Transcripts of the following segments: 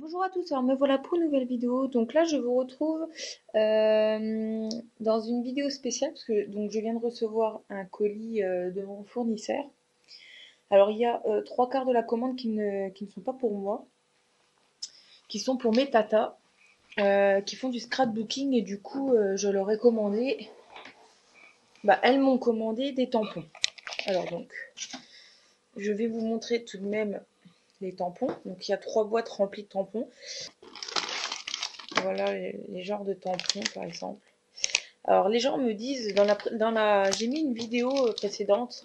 Bonjour à tous, alors me voilà pour une nouvelle vidéo. Donc là je vous retrouve dans une vidéo spéciale parce que donc, je viens de recevoir un colis de mon fournisseur. Alors il y a 3/4 de la commande qui ne sont pas pour moi, qui sont pour mes tatas qui font du scrapbooking, et du coup je leur ai commandé, elles m'ont commandé des tampons. Alors donc je vais vous montrer tout de même les tampons. Donc il y a 3 boîtes remplies de tampons. Voilà les genres de tampons par exemple. Alors les gens me disent, j'ai mis une vidéo précédente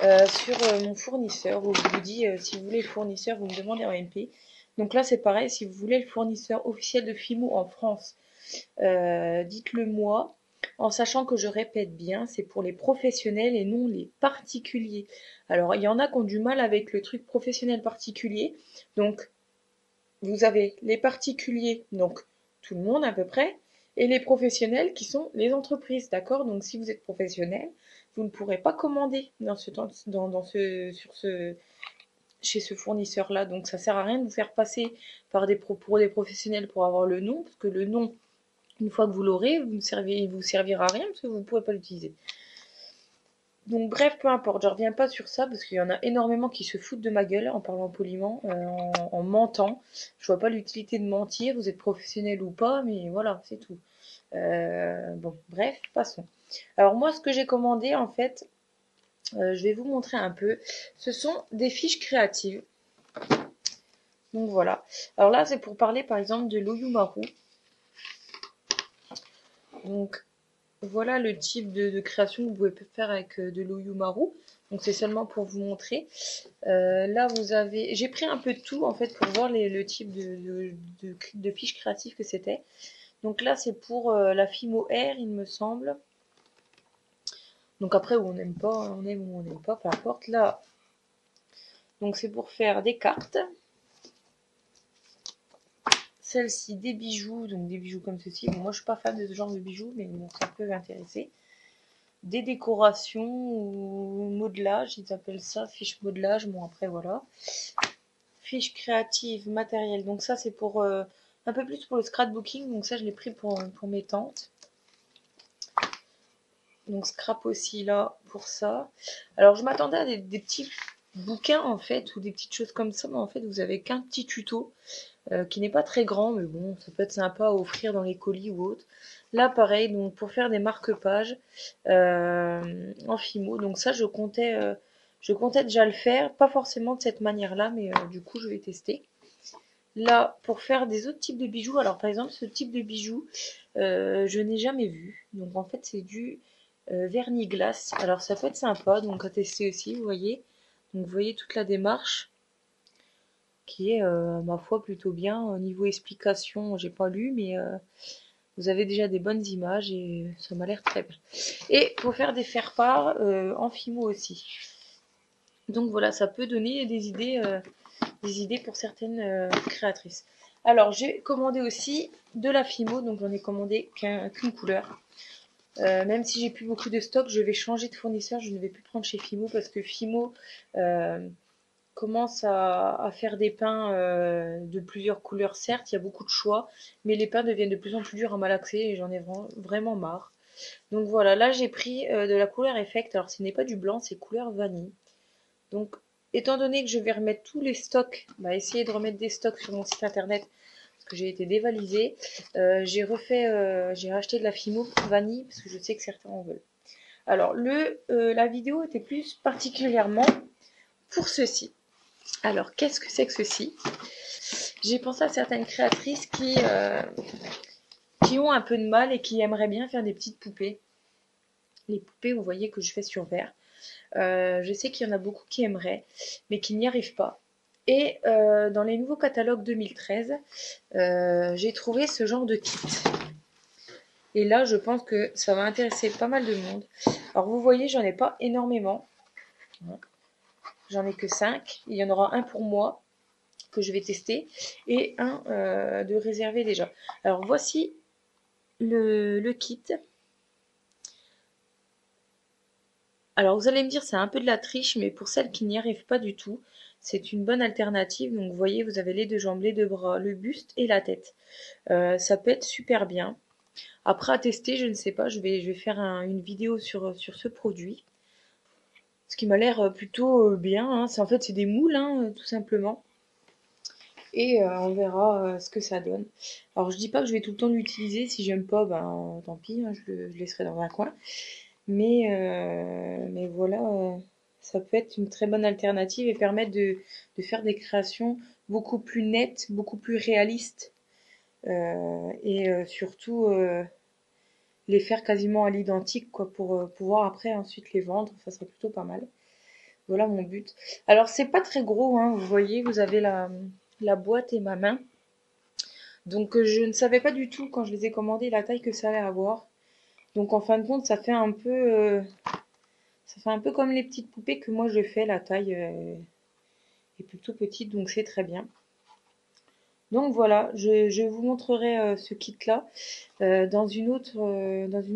sur mon fournisseur où je vous dis si vous voulez le fournisseur, vous me demandez en MP. Donc là c'est pareil, si vous voulez le fournisseur officiel de Fimo en France, dites-le moi. En sachant que, je répète bien, c'est pour les professionnels et non les particuliers. Alors, il y en a qui ont du mal avec le truc professionnel-particulier. Donc, vous avez les particuliers, donc tout le monde à peu près, et les professionnels qui sont les entreprises, d'accord? Donc, si vous êtes professionnel, vous ne pourrez pas commander chez ce fournisseur-là. Donc, ça ne sert à rien de vous faire passer pour des professionnels pour avoir le nom, parce que le nom, une fois que vous l'aurez, il ne vous servira à rien parce que vous ne pourrez pas l'utiliser. Donc bref, peu importe, je ne reviens pas sur ça parce qu'il y en a énormément qui se foutent de ma gueule en parlant poliment, en mentant. Je ne vois pas l'utilité de mentir, vous êtes professionnel ou pas, mais voilà, c'est tout. Bon, bref, passons. Alors moi, ce que j'ai commandé, en fait, je vais vous montrer un peu. Ce sont des fiches créatives. Donc voilà. Alors là, c'est pour parler par exemple de l'Oyumaru. Donc voilà le type de création que vous pouvez faire avec de l'Oyumaru. Donc c'est seulement pour vous montrer. Là vous avez, j'ai pris un peu de tout en fait pour voir le type de fiche créative que c'était. Donc là c'est pour la Fimo Air il me semble. Donc après on n'aime pas, on aime ou on n'aime pas, peu importe là. Donc c'est pour faire des cartes. Celle-ci, des bijoux, donc des bijoux comme ceci. Bon, moi, je suis pas fan de ce genre de bijoux, mais bon, ça peut m'intéresser. Des décorations ou modelage, ils appellent ça, fiche modelage. Bon, après, voilà. Fiche créative, matériel. Donc ça, c'est pour un peu plus pour le scrapbooking. Donc ça, je l'ai pris pour mes tantes. Donc scrap aussi, là, pour ça. Alors, je m'attendais à des petits bouquins, en fait, ou des petites choses comme ça. Mais en fait, vous avez qu'un petit tuto. Qui n'est pas très grand, mais bon, ça peut être sympa à offrir dans les colis ou autre. Là, pareil, donc pour faire des marque-pages en Fimo. Donc ça, je comptais déjà le faire, pas forcément de cette manière-là, mais du coup, je vais tester. Là, pour faire des autres types de bijoux, alors par exemple, ce type de bijoux, je n'ai jamais vu. Donc en fait, c'est du vernis glace. Alors ça peut être sympa, donc à tester aussi, vous voyez. Donc vous voyez toute la démarche, qui est à ma foi plutôt bien. Au niveau explication, j'ai pas lu, mais vous avez déjà des bonnes images et ça m'a l'air très bien. Et pour faire des faire-part en Fimo aussi. Donc voilà, ça peut donner des idées pour certaines créatrices. Alors j'ai commandé aussi de la Fimo, donc j'en ai commandé qu'une couleur. Même si j'ai plus beaucoup de stock, je vais changer de fournisseur, je ne vais plus prendre chez Fimo parce que Fimo commence à faire des pains de plusieurs couleurs. Certes, il y a beaucoup de choix, mais les pains deviennent de plus en plus durs à malaxer et j'en ai vraiment marre. Donc voilà, là j'ai pris de la couleur Effect. Alors ce n'est pas du blanc, c'est couleur vanille. Donc étant donné que je vais remettre tous les stocks, essayer de remettre des stocks sur mon site internet parce que j'ai été dévalisée, j'ai racheté de la Fimo vanille parce que je sais que certains en veulent. Alors la vidéo était plus particulièrement pour ceci. Alors, qu'est-ce que c'est que ceci? J'ai pensé à certaines créatrices qui ont un peu de mal et qui aimeraient bien faire des petites poupées. Les poupées, vous voyez, que je fais sur verre. Je sais qu'il y en a beaucoup qui aimeraient, mais qui n'y arrivent pas. Et dans les nouveaux catalogues 2013, j'ai trouvé ce genre de kit. Et là, je pense que ça va intéresser pas mal de monde. Alors, vous voyez, j'en ai pas énormément. J'en ai que 5. Il y en aura un pour moi que je vais tester et un de réservé déjà. Alors voici le kit. Alors vous allez me dire c'est un peu de la triche, mais pour celles qui n'y arrivent pas du tout, C'est une bonne alternative. Donc vous voyez, vous avez les deux jambes, les deux bras, le buste et la tête. Ça peut être super bien. Après à tester, je ne sais pas, je vais faire une vidéo sur ce produit. Ce qui m'a l'air plutôt bien, hein. En fait c'est des moules, hein, tout simplement. Et on verra ce que ça donne. Alors je dis pas que je vais tout le temps l'utiliser, si j'aime pas, ben tant pis, hein, je laisserai dans un coin. Mais voilà, ça peut être une très bonne alternative et permettre de faire des créations beaucoup plus nettes, beaucoup plus réalistes. Et surtout les faire quasiment à l'identique, quoi, pour pouvoir après ensuite les vendre, ça serait plutôt pas mal. Voilà mon but. Alors c'est pas très gros, hein, vous voyez, vous avez la boîte et ma main. Donc je ne savais pas du tout quand je les ai commandés la taille que ça allait avoir. Donc en fin de compte, ça fait un peu comme les petites poupées que moi je fais, la taille est plutôt petite, donc c'est très bien. Donc voilà, je vous montrerai ce kit là dans une autre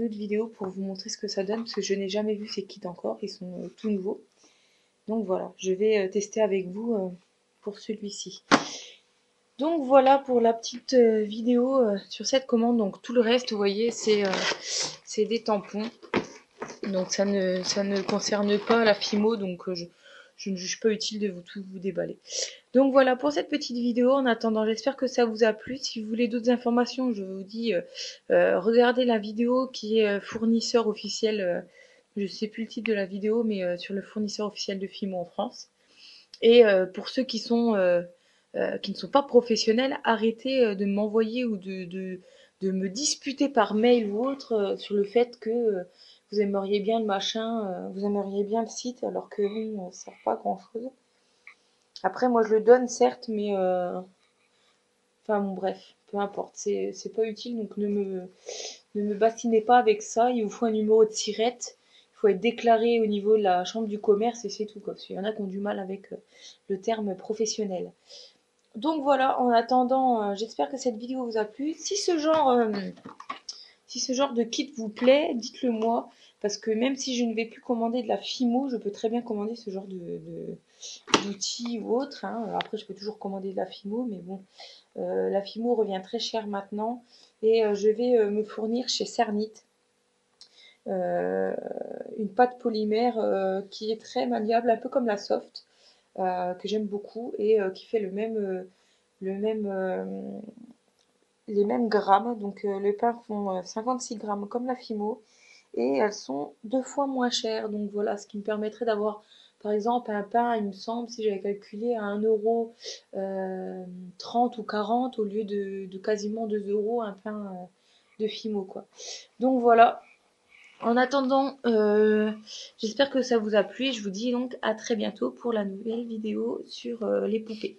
vidéo pour vous montrer ce que ça donne, parce que je n'ai jamais vu ces kits encore, ils sont tout nouveaux. Donc voilà, je vais tester avec vous pour celui-ci. Donc voilà pour la petite vidéo sur cette commande. Donc tout le reste, vous voyez, c'est des tampons. Donc ça ne concerne pas la Fimo, donc je ne juge pas utile de tout vous déballer. Donc voilà pour cette petite vidéo. En attendant, j'espère que ça vous a plu. Si vous voulez d'autres informations, je vous dis, regardez la vidéo qui est fournisseur officiel, je ne sais plus le titre de la vidéo, mais sur le fournisseur officiel de Fimo en France. Et pour ceux qui ne sont pas professionnels, arrêtez de m'envoyer ou de me disputer par mail ou autre sur le fait que vous aimeriez bien le machin, vous aimeriez bien le site, alors que lui ne sert pas à grand chose. Après, moi, je le donne, certes, mais... Enfin, bon, bref, peu importe. C'est pas utile, donc ne me bassinez pas avec ça. Il vous faut un numéro de SIRET. Il faut être déclaré au niveau de la chambre du commerce et c'est tout, quoi. Parce qu'il y en a qui ont du mal avec le terme professionnel. Donc, voilà. En attendant, j'espère que cette vidéo vous a plu. Si ce genre de kit vous plaît, dites-le moi. Parce que même si je ne vais plus commander de la Fimo, je peux très bien commander ce genre d'outils ou autre. Hein. Après, je peux toujours commander de la Fimo, mais bon, la Fimo revient très cher maintenant. Et je vais me fournir chez Cernit une pâte polymère qui est très maniable, un peu comme la soft, que j'aime beaucoup et qui fait les mêmes grammes. Donc les pains font 56 grammes comme la Fimo. Et elles sont 2 fois moins chères. Donc voilà, ce qui me permettrait d'avoir, par exemple, un pain, il me semble, si j'avais calculé, à 1,30 € ou 40 au lieu de quasiment 2 € un pain de Fimo, quoi. Donc voilà. En attendant, j'espère que ça vous a plu. Et je vous dis donc à très bientôt pour la nouvelle vidéo sur les poupées.